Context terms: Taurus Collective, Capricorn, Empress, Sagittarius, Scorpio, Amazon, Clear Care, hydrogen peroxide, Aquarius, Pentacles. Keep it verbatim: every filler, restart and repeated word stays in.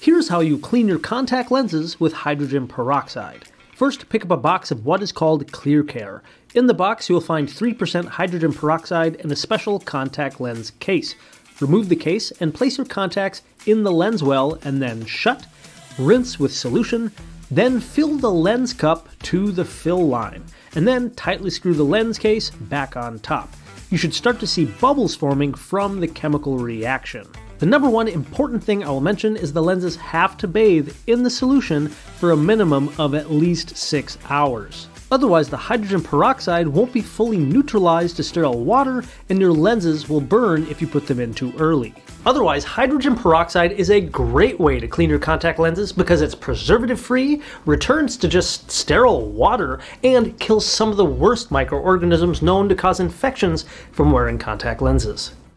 Here's how you clean your contact lenses with hydrogen peroxide. First, pick up a box of what is called Clear Care. In the box, you'll find three percent hydrogen peroxide and a special contact lens case. Remove the case and place your contacts in the lens well and then shut. Rinse with solution, then fill the lens cup to the fill line, and then tightly screw the lens case back on top. You should start to see bubbles forming from the chemical reaction. The number one important thing I will mention is the lenses have to bathe in the solution for a minimum of at least six hours. Otherwise, the hydrogen peroxide won't be fully neutralized to sterile water, and your lenses will burn if you put them in too early. Otherwise, hydrogen peroxide is a great way to clean your contact lenses because it's preservative-free, returns to just sterile water, and kills some of the worst microorganisms known to cause infections from wearing contact lenses.